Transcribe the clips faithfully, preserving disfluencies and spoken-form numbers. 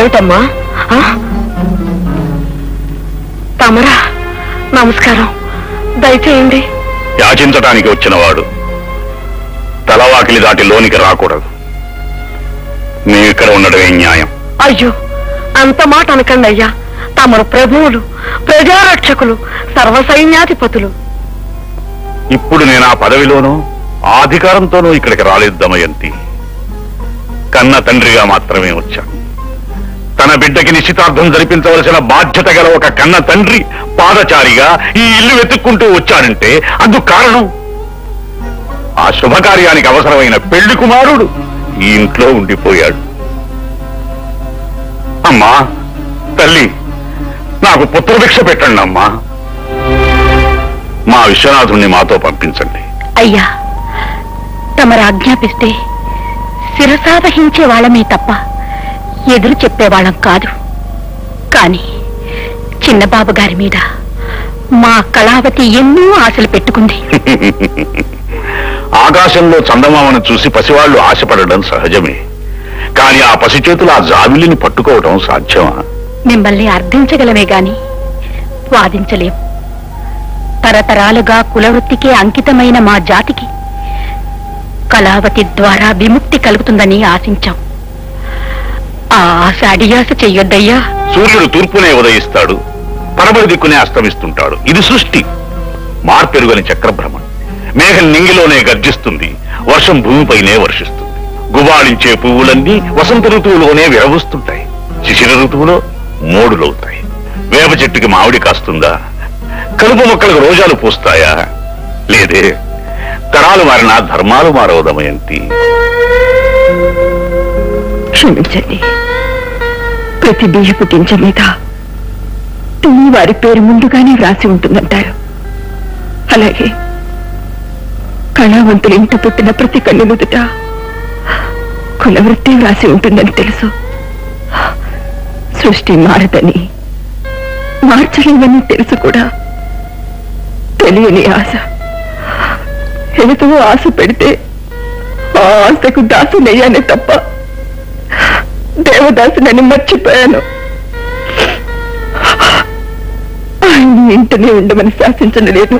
ఏమిటమ్మా? తమరా నమస్కారం, దయచేయండి. యాచించడానికి వచ్చినవాడు తలవాకిలి దాటి లోనికి రాకూడదు. నేను ఇక్కడ ఉండడమే న్యాయం. అయ్యో అంత మాట అనకండి అయ్యా. తమరు ప్రభువులు, ప్రజారక్షకులు, సర్వసైన్యాధిపతులు. ఇప్పుడు నేను ఆ పదవిలోనూ ఆ అధికారంతోనూ ఇక్కడికి రాలేదు దమయంతి. కన్న తండ్రిగా మాత్రమే వచ్చాను. తన బిడ్డకి నిశ్చితార్థం జరిపించవలసిన బాధ్యత గల ఒక కన్న తండ్రి పాదచారిగా ఈ ఇల్లు వెతుక్కుంటూ వచ్చానంటే అందుకు కారణం ఆ శుభకార్యానికి అవసరమైన పెళ్లి కుమారుడు ఈ ఇంట్లో ఉండిపోయాడు. అమ్మా తల్లి, నాకు పుత్రభిక్ష పెట్టండి అమ్మా. మా విశ్వనాథుణ్ణి మాతో పంపించండి. అయ్యా తమరు ఆజ్ఞాపిస్తే శిరసావహించే వాళ్ళమే తప్ప ఎదురు చెప్పేవాళ్ళం కాదు. కానీ చిన్నబాబు గారి మీద మా కళావతి ఎన్నో ఆశలు పెట్టుకుంది. ఆకాశంలో చందమామను చూసి పసివాళ్లు ఆశపడడం సహజమే. కానీ ఆ పసి చేతులు ఆ జాబిలిని పట్టుకోవడం సాధ్యమా? మిమ్మల్ని అర్థించగలమే గాని వాదించలేం. తరతరాలుగా కులవృత్తికే అంకితమైన మా జాతికి కళావతి ద్వారా విముక్తి కలుగుతుందని ఆశించాం. ఆ ఆశ అడియాస చెయ్యొద్దయ్యా. సూర్యుడు తూర్పునే ఉదయిస్తాడు, పడమటి దిక్కునే అస్తమిస్తుంటాడు. ఇది సృష్టి, మార్పెరుగని చక్రభ్రమణం. మేఘం నింగిలోనే గర్జిస్తుంది, వర్షం భూమిపైనే వర్షిస్తుంది. గుబాళించే పువ్వులన్నీ వసంత ఋతువులోనే విరవుస్తుంటాయి, శిశిర ఋతువులో మోడులవుతాయి. వేప చెట్టుకి మామిడి కాస్తుందా? కలుపు మొక్కలకు రోజాలు పూస్తాయా? లేదే. తరాలు మారినా ధర్మాలు మారవు దమయంతి. క్షమించండి, ప్రతి బియ్యపు గింజ మీద తుమ్మి వారి పేరు ముందుగానే వ్రాసి ఉంటుందంటారు. అలాగే కళావంతులు ఇంట పుట్టిన ప్రతి కన్నులుదుట కులవృత్తి వ్రాసి ఉంటుందని తెలుసు. సృష్టి మారదని, మార్చలేదని తెలుసు కూడా తెలియని ఆశ ఎంతో ఆశ పెడితే ఆ ఆశకు దాసునయ్యానే తప్ప దేవదాసునని మర్చిపోయాను. ఆయన్ని ఇంటనే ఉండమని శాసించను లేను,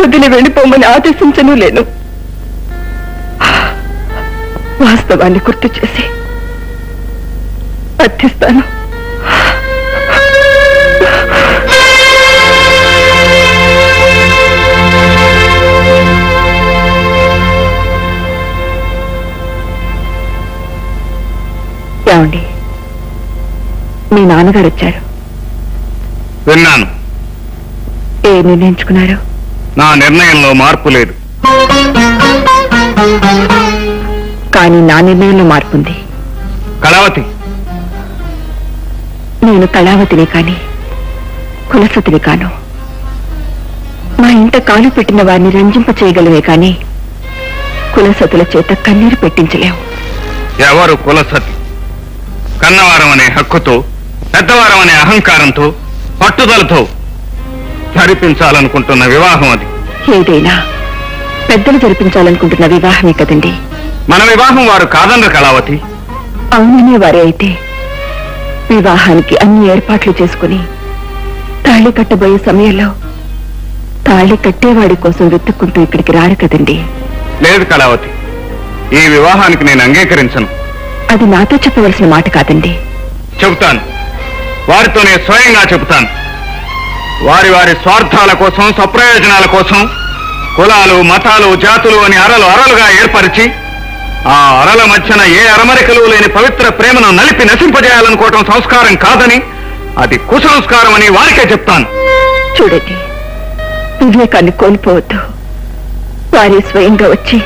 వదిలి వెళ్ళిపోమని ఆదేశించను లేను. వాస్తవాన్ని గుర్తు చేసి అర్థిస్తాను. ఏమండి, మీ నాన్నగారు వచ్చారు విన్నాను. ఏ నిర్ణయించుకున్నారు? నా నిర్ణయంలో మార్పు లేదు. కానీ నా నిర్ణయంలో మార్పు ఉంది. కళావతి, నేను కళావతిని కాని కులసతిని కాను. మా ఇంట కాలు పెట్టిన వారిని రంజింప చేయగలమే కానీ కులసతుల చేత కన్నీరు పెట్టించలేము. ఎవరు కులసతి? కన్నవారం అనే హక్కుతో, పెద్దవారం అనే అహంకారంతో, పట్టుదలతో జరిపించాలనుకుంటున్న వివాహం అది. ఏదైనా పెద్దలు జరిపించాలనుకుంటున్న వివాహమే కదండి మన వివాహం. వారు కాదన్నారు కళావతి. అవుననే వారే అయితే వివాహానికి అన్ని ఏర్పాట్లు చేసుకుని తాళి కట్టబోయే సమయంలో తాళి కట్టేవాడి కోసం వెతుక్కుంటూ ఇక్కడికి రారు కదండి. లేదు కళావతి, ఈ వివాహానికి నేను అంగీకరించను. అది నాతో చెప్పవలసిన మాట కాదండి. చెబుతాను, వారితోనే స్వయంగా చెబుతాను. వారి వారి స్వార్థాల కోసం, స్వప్రయోజనాల కోసం కులాలు, మతాలు, జాతులు అని అరలు అరలుగా ఏర్పరిచి ఆ అరల మధ్యన ఏ అరమరికలు లేని పవిత్ర ప్రేమను నలిపి నశింపజేయాలనుకోవటం సంస్కారం కాదని, అది కుసంస్కారం అని వారికే చెప్తాను. చూడండి, వివేకాన్ని కోల్పోవద్దు. వారి స్వయంగా వచ్చి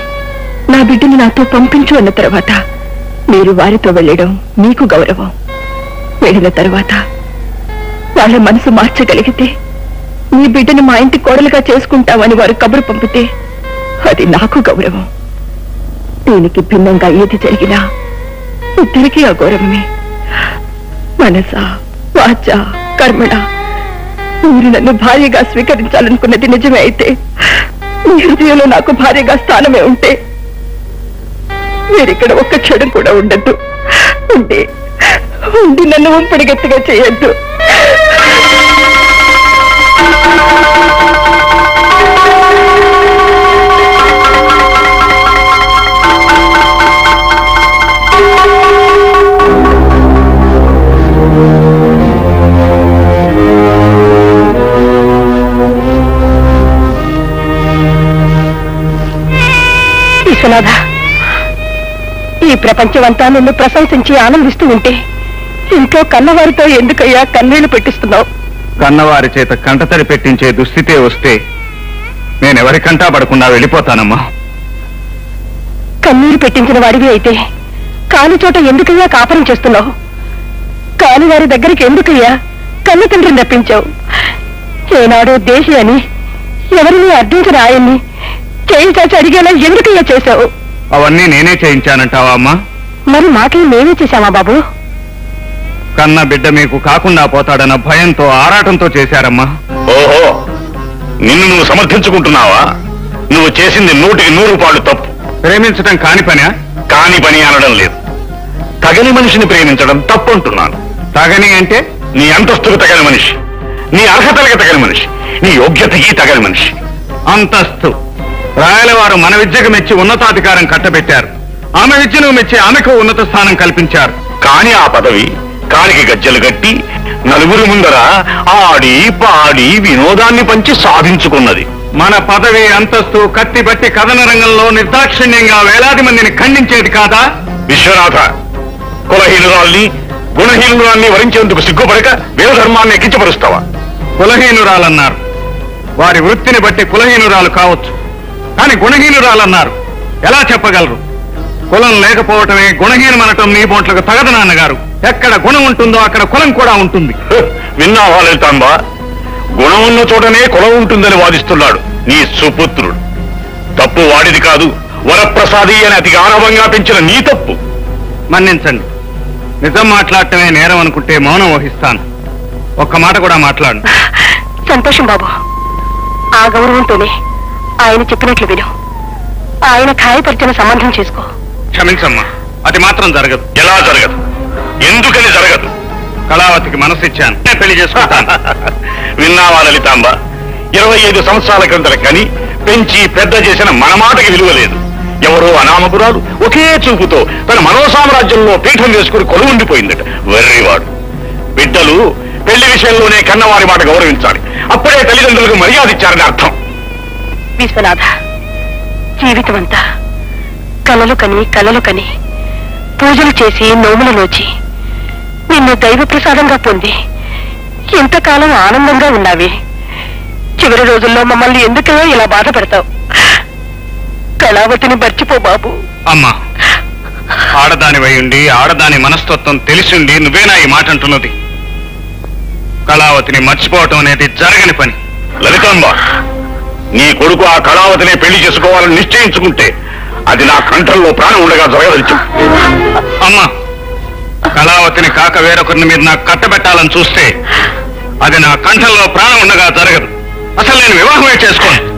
నా బిడ్డను నాతో పంపించు అన్న తర్వాత మీరు వారితో వెళ్ళడం మీకు గౌరవం. వెళ్ళిన తర్వాత వాళ్ళ మనసు మార్చగలిగితే, మీ బిడ్డను మా ఇంటి కోడలుగా చేసుకుంటామని వారు కబురు పంపితే అది నాకు గౌరవం. దీనికి భిన్నంగా ఏది జరిగినా ఇద్దరికీ అగౌరవమే. మనస వాచ కర్మణ మీరు నన్ను భార్యగా స్వీకరించాలనుకున్నది నిజమే అయితే, మీ హృదయంలో నాకు భార్యగా స్థానమే ఉంటే మీరిక్కడ ఒక్క క్షణం కూడా ఉండద్దు. ఉంటే ఉండి నన్ను ఉంపడిగెత్తుగా చేయొద్దు. విశ్వనాథ, ఈ ప్రపంచమంతా నిన్ను ప్రశంసించి ఆనందిస్తూ ఉంటే ఇంట్లో కన్నవారితో ఎందుకయ్యా కన్నీళ్లు పెట్టిస్తున్నావు? కన్నవారి చేత కంటతడి పెట్టించే దుస్థితే వస్తే నేనెవరి కంటా పడకుండా వెళ్ళిపోతానమ్మా. కన్నీరు పెట్టించిన వాడివి అయితే కాని చోట ఎందుకయ్యా కాపరం చేస్తున్నావు? కాని వారి దగ్గరికి ఎందుకయ్యా కన్న తండ్రిని రప్పించావు? ఏనాడు దేశి అని ఎవరిని అర్థించిన ఆయన్ని చేయించాచి అడిగేలా ఎందుకయ్యా చేశావు? అవన్నీ నేనే చేయించానంటావా అమ్మా? మరి మాటలు మేమే చేశామా బాబు? కన్న బిడ్డ మీకు కాకుండా పోతాడన్న భయంతో ఆరాటంతో చేశారమ్మా. ఓహో, నిన్ను నువ్వు సమర్థించుకుంటున్నావా? నువ్వు చేసింది నూటికి నూరు పాళ్ళు తప్పు. ప్రేమించడం కాని పని కాని పని అనడం లేదు, తగని మనిషిని ప్రేమించడం తప్పు అంటున్నాను. తగని అంటే నీ అంతస్తుకు తగని మనిషి, నీ అర్హతలకు తగని మనిషి, నీ యోగ్యతకి తగని మనిషి. అంతస్తు రాయలవారు మన విద్యకు మెచ్చి ఉన్నతాధికారం కట్టబెట్టారు. ఆమె విద్యను మెచ్చి ఆమెకు ఉన్నత స్థానం కల్పించారు. కానీ ఆ పదవి కాలికి గజ్జలు కట్టి నలుగురు ముందర ఆడి పాడి వినోదాన్ని పంచి సాధించుకున్నది. మన పదవి అంతస్తు కత్తి బట్టి కథన రంగంలో నిర్దాక్షిణ్యంగా వేలాది మందిని ఖండించేది కాదా? విశ్వనాథ, కులహీనురాల్ని గుణహీనురాల్ని వరించేందుకు సిగ్గుపడక వేద ధర్మాన్ని ఎక్కించపరుస్తావా? కులహీనురాలన్నారు, వారి వృత్తిని బట్టి కులహీనురాలు కావచ్చు, కానీ గుణహీనురాలన్నారు ఎలా చెప్పగలరు? కులం లేకపోవటమే గుణహీనమనటం నీ బోట్లకు తగదు నాన్నగారు. ఎక్కడ గుణం ఉంటుందో అక్కడ కులం కూడా ఉంటుంది. విన్నావా లలితాంబా? గుణం ఉన్న చోటనే కులం ఉంటుందని వాదిస్తున్నాడు నీ సుపుత్రుడు. తప్పు వాడిది కాదు, వరప్రసాది అని అతి గారవంగా పెంచిన నీ తప్పు. మన్నించండి, నిజం మాట్లాడటమే నేరం అనుకుంటే మౌనం వహిస్తాను. ఒక్క మాట కూడా మాట్లాడు. సంతోషం బాబు, ఆ గౌరవంతోనే ఆయన చెప్పినట్లు విను, ఆయన ఖాయపరిచిన సంబంధం చేసుకో. క్షమించమ్మా, అది మాత్రం జరగదు. ఎలా జరగదు? ఎందుకని జరగదు? కళావతికి మనసు ఇచ్చాను, పెళ్లి చేసుకుంటాను. విన్నావా లలితాంబ? ఇరవై ఐదు సంవత్సరాల క్రిందట కని పెంచి పెద్ద చేసిన మన మాటకి విలువ లేదు. ఎవరో అనామపురాలు ఒకే చూపుతో తన మనోసామ్రాజ్యంలో పీఠం వేసుకుని కొలు ఉండిపోయిందట వెర్రివాడు. బిడ్డలు పెళ్లి విషయంలోనే కన్నవారి మాట గౌరవించాలి, అప్పుడే తల్లిదండ్రులకు మర్యాద ఇచ్చారని అర్థం. విశ్వనాథ, జీవితం అంతా కలలు కని కలలు కని పూజలు చేసి నోములు నోచి నిన్ను దైవ ప్రసాదంగా పొంది ఇంతకాలం ఆనందంగా ఉన్నావి. చివరి రోజుల్లో మమ్మల్ని ఎందుకో ఇలా బాధ పెడతావు? కళావతిని మర్చిపో బాబు. అమ్మా, ఆడదానివై ఉండి ఆడదాని మనస్తత్వం తెలిసిండి నువ్వేనా ఈ మాట అంటున్నది? కళావతిని మర్చిపోవటం అనేది జరగని పని. లలితాంబ, నీ కొడుకు ఆ కళావతిని పెళ్లి చేసుకోవాలని నిశ్చయించుకుంటే అది నా కంఠంలో ప్రాణం ఉండగా జరగవచ్చు. అమ్మా, కళావతిని కాక వేరొకరిని మీరు నాకు కట్టబెట్టాలని చూస్తే అది నా కంఠంలో ప్రాణం ఉండగా జరగదు. అసలు నేను వివాహమే చేసుకోను.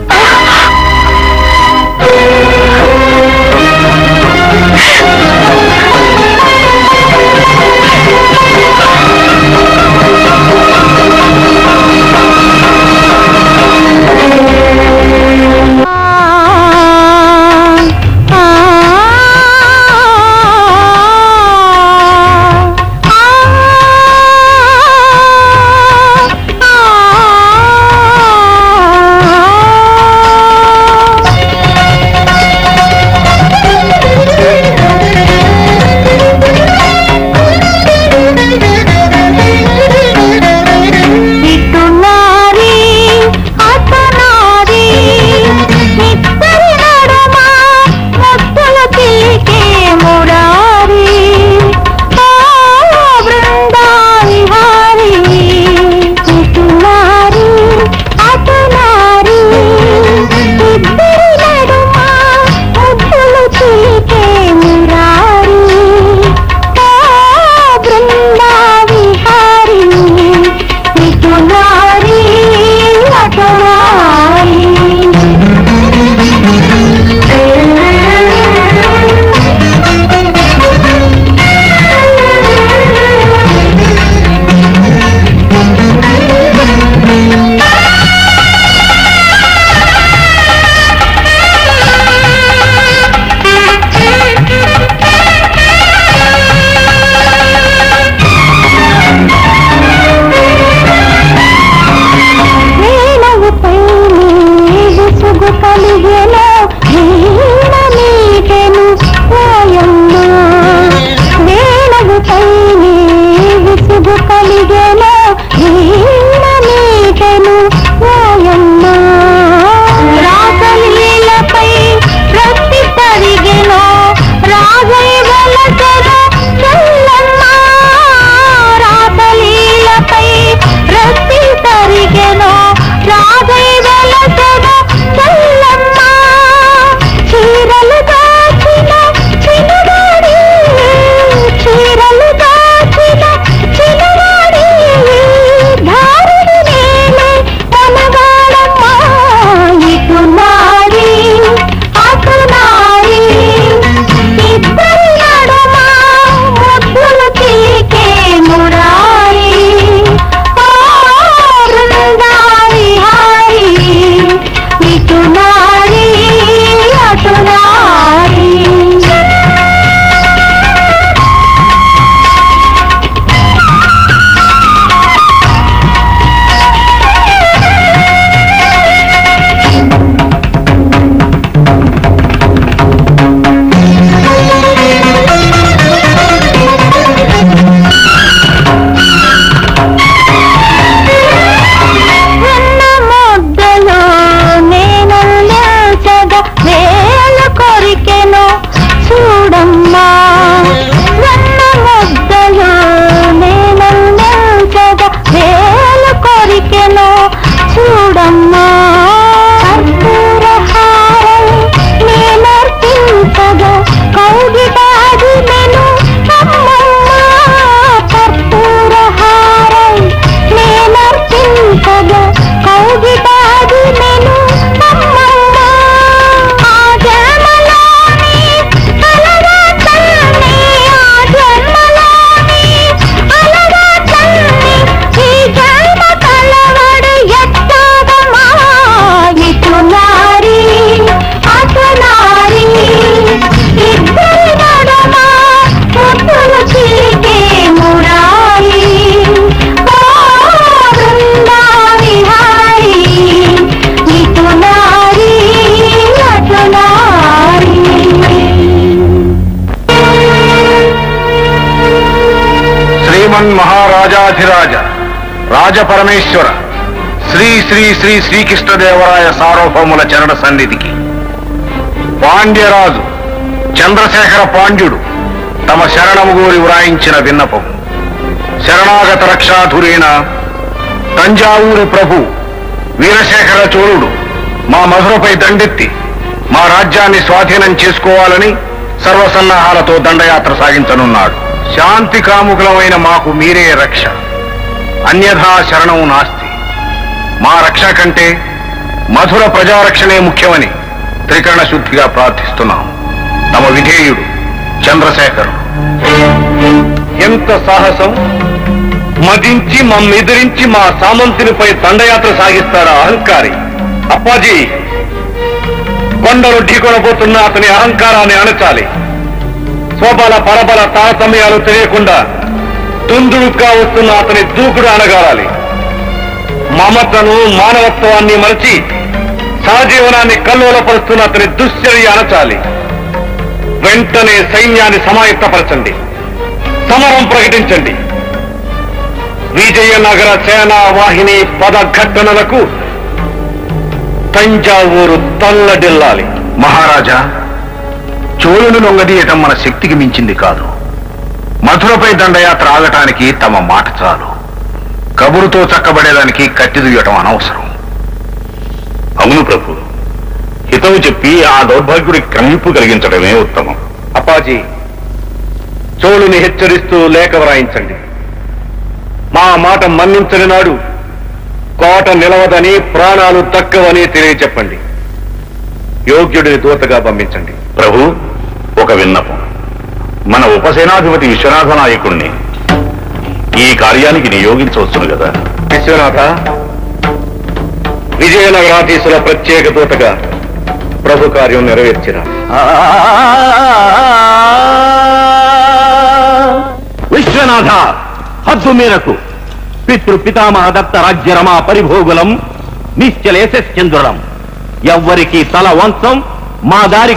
కలిగెను నీడలిగెను ఓయమ్మ నేలగుపై నీ విసుగు కలిగెను నీడలిగెను ఓయమ్మ రాగలీలపై రక్తి పరిగెను రాగైవలసెను महाराजाधिराज राज परमेश्वर श्री श्री श्री श्रीकृष्णदेवराय सार्वभौमुल चरण सन्निधिकी पांड्यराजु चंद्रशेखर पांड्युडु तम शरणमुगोरी व्रायिंचिन विन्नपं शरणागत रक्षाधुरेण तंजावूरु प्रभु वीरशेखर चोळुडु मा मधुरपै दंडेत्ति मा राज्यान्नि स्वाधीनं चेसुकोवाలని सर्वसन्नाहालतो दंडयात्र सागिंचनुन्नाडु शांति कामुकलमैन माकु मीरे रक्ष अन्यथा शरणं नास्ति मा रक्ष कंटे मधुर प्रजारक्षणे मुख्यमनि त्रिकरण शुद्धिगा प्रार्थिस्तुन्नां तम विधेयुडु चंद्रशेखर एंत साहसं मदिंची मम्मेदरिंची मा सामंतिनिपै दंडयात्र सागिस्तारा अहंकारी अप्पाजी కొండలు ఢీకొనబోతున్న అతని అహంకారాన్ని అణచాలి స్వబల పరబల తారతమ్యాలు తెలియకుండా తుందుడుగా వస్తున్న అతని దూకుడు అణగారాలి మమతను మానవత్వాన్ని మరచి సహజీవనాన్ని కల్లోలపరుస్తున్న అతని దుశ్చర్య అణచాలి వెంటనే సైన్యాన్ని సమాయత్తపరచండి సమరం ప్రకటించండి విజయనగర సేనా వాహిని పదఘట్టనలకు तंजावूरु तल्लडिल्लाली महाराजा चोळुनु नొంగదीयटं मन शक्तिकी मिंचिंदी कादु मधुरपै दंडयात्र आगटानिकी तम माट चालु कबुरुतो चक्कबडेदानिकी कत्ति दूयटं अनवसरं अवुनु प्रभु हितवु चेप्पि आ दौर्भाग्युडि क्रमिंपु कलिगिंचडमे उत्तमं अप्पाजी चोळुनि हेच्चरिस्तू लेख व्रायिंचंడి మా మాట మన్నించని నాడు కోట నిలవదని ప్రాణాలు తక్కవని తెలియచెప్పండి యోగ్యుడిని దూతగా పంపించండి ప్రభు ఒక విన్నపం మన ఉపసేనాధిపతి విశ్వనాథ నాయకుడిని ఈ కార్యానికి నియోగించవచ్చును కదా విశ్వనాథ విజయనగరాధీశుల ప్రత్యేక దూతగా ప్రభు కార్యం నెరవేర్చిన విశ్వనాథ హద్దు మేరకు पितृ पितामह दत्त राज्य रमा परिभोगुलम निश्चलेशेश्चंद्रुलम ఎవ్వరికి తల వంచం మా దారి